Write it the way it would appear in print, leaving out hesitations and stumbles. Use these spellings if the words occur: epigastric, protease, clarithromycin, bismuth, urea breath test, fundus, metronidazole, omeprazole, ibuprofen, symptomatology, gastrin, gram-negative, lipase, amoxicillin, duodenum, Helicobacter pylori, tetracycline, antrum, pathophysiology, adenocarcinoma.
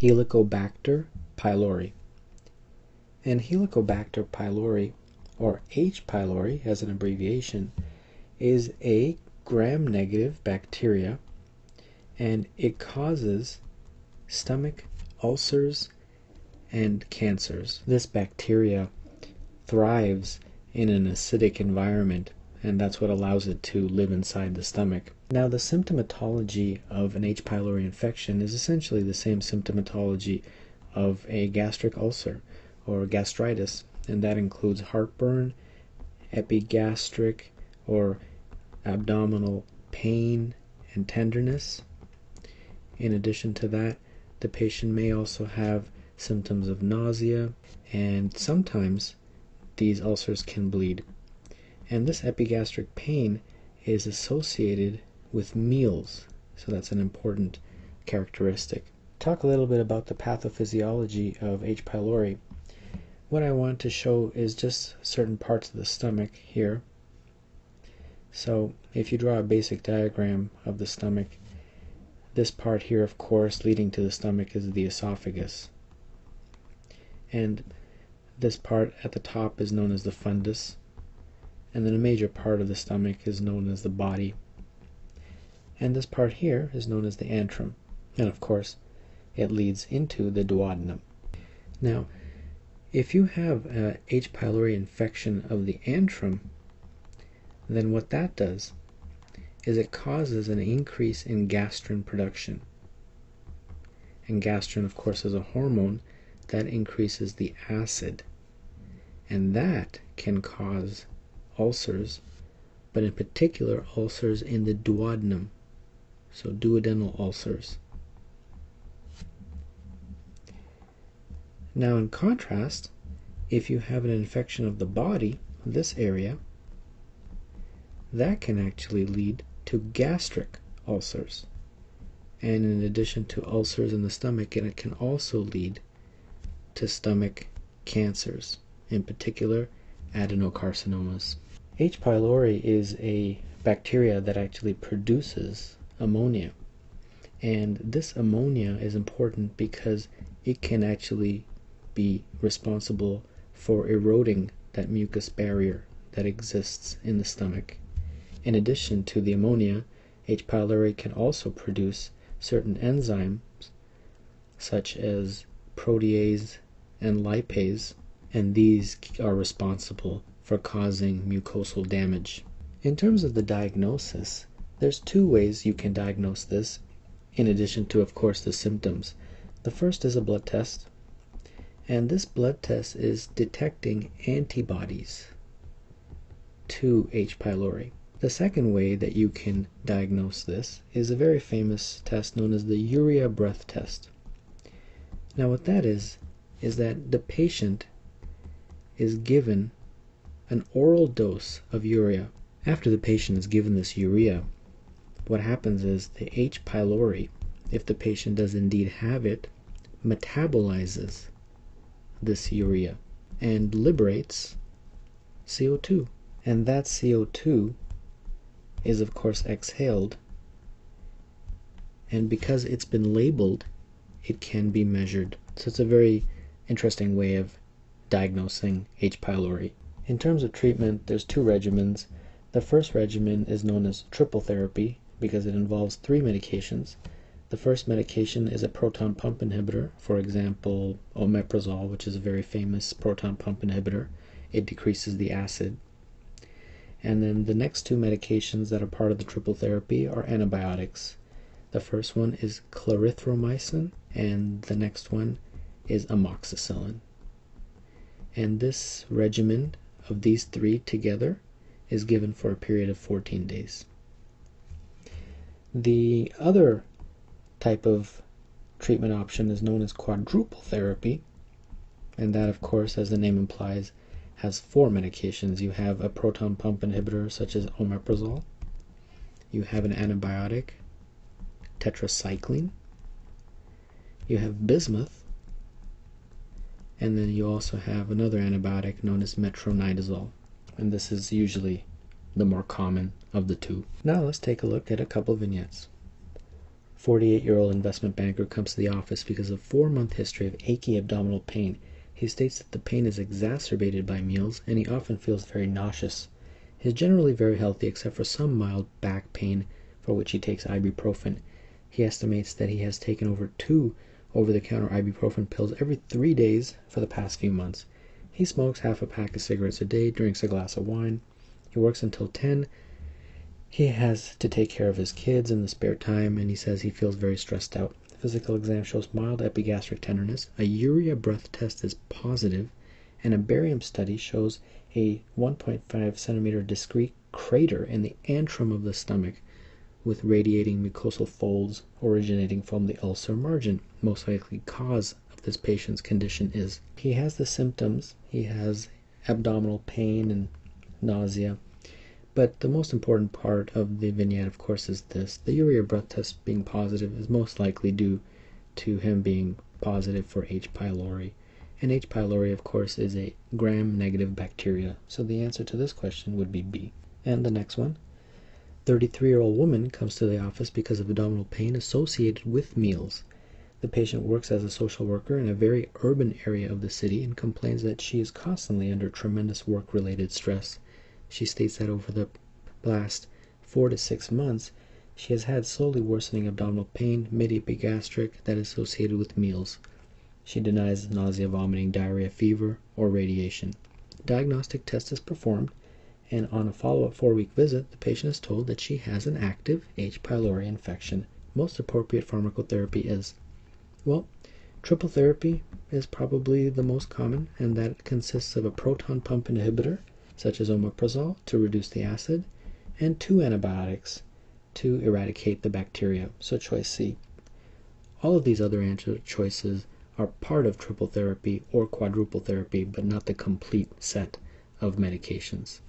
Helicobacter pylori. And Helicobacter pylori, or H. pylori as an abbreviation, is a gram-negative bacteria, and it causes stomach ulcers and cancers. This bacteria thrives in an acidic environment, and that's what allows it to live inside the stomach. Now, the symptomatology of an H. pylori infection is essentially the same symptomatology of a gastric ulcer or gastritis, and that includes heartburn, epigastric or abdominal pain and tenderness. In addition to that, the patient may also have symptoms of nausea, and sometimes these ulcers can bleed. And this epigastric pain is associated with meals, so that's an important characteristic. Talk a little bit about the pathophysiology of H. pylori. What I want to show is just certain parts of the stomach here. So if you draw a basic diagram of the stomach, this part here, of course, leading to the stomach is the esophagus. And this part at the top is known as the fundus. And then a major part of the stomach is known as the body. And this part here is known as the antrum. And of course, it leads into the duodenum. Now, if you have a H. pylori infection of the antrum, then what that does is it causes an increase in gastrin production. And gastrin, of course, is a hormone that increases the acid. And that can cause ulcers, but in particular ulcers in the duodenum, so duodenal ulcers. Now, in contrast, if you have an infection of the body, this area, that can actually lead to gastric ulcers. And in addition to ulcers in the stomach, it can also lead to stomach cancers, in particular adenocarcinomas. H. pylori is a bacteria that actually produces ammonia. And this ammonia is important because it can actually be responsible for eroding that mucus barrier that exists in the stomach. In addition to the ammonia, H. pylori can also produce certain enzymes such as protease and lipase, and these are responsible for causing mucosal damage. In terms of the diagnosis, there's two ways you can diagnose this, in addition to, of course, the symptoms. The first is a blood test, and this blood test is detecting antibodies to H. pylori. The second way that you can diagnose this is a very famous test known as the urea breath test. Now, what that is that the patient is given an oral dose of urea. After the patient is given this urea, what happens is the H. pylori, if the patient does indeed have it, metabolizes this urea and liberates CO2. And that CO2 is, of course, exhaled, and because it's been labeled, it can be measured. So it's a very interesting way of diagnosing H. pylori. In terms of treatment, there's two regimens. The first regimen is known as triple therapy because it involves three medications. The first medication is a proton pump inhibitor, for example, omeprazole, which is a very famous proton pump inhibitor. It decreases the acid. And then the next two medications that are part of the triple therapy are antibiotics. The first one is clarithromycin, and the next one is amoxicillin. And this regimen of these three together is given for a period of 14 days. The other type of treatment option is known as quadruple therapy, and that, of course, as the name implies, has four medications. You have a proton pump inhibitor such as omeprazole, you have an antibiotic, tetracycline, you have bismuth, and then you also have another antibiotic known as metronidazole, and this is usually the more common of the two. Now let's take a look at a couple vignettes. 48-year-old investment banker comes to the office because of a 4-month history of achy abdominal pain. He states that the pain is exacerbated by meals, and he often feels very nauseous. He is generally very healthy except for some mild back pain for which he takes ibuprofen. He estimates that he has taken over 2 over-the-counter ibuprofen pills every 3 days for the past few months. He smokes half a pack of cigarettes a day, drinks a glass of wine. He works until 10. He has to take care of his kids in the spare time, and he says he feels very stressed out. The physical exam shows mild epigastric tenderness. A urea breath test is positive, and a barium study shows a 1.5 centimeter discrete crater in the antrum of the stomach with radiating mucosal folds originating from the ulcer margin. Most likely cause of this patient's condition is he has the symptoms. He has abdominal pain and nausea. But the most important part of the vignette, of course, is this. The urea breath test being positive is most likely due to him being positive for H. pylori. And H. pylori, of course, is a gram-negative bacteria. So the answer to this question would be B. And the next one. 33-year-old woman comes to the office because of abdominal pain associated with meals. The patient works as a social worker in a very urban area of the city and complains that she is constantly under tremendous work-related stress. She states that over the last 4 to 6 months, she has had slowly worsening abdominal pain, mid-epigastric, that is associated with meals. She denies nausea, vomiting, diarrhea, fever, or radiation. Diagnostic test is performed, and on a follow-up 4-week visit, the patient is told that she has an active H. pylori infection. Most appropriate pharmacotherapy is, well, triple therapy is probably the most common, and that consists of a proton pump inhibitor, such as omeprazole, to reduce the acid, and 2 antibiotics to eradicate the bacteria, so choice C. All of these other answer choices are part of triple therapy or quadruple therapy, but not the complete set of medications.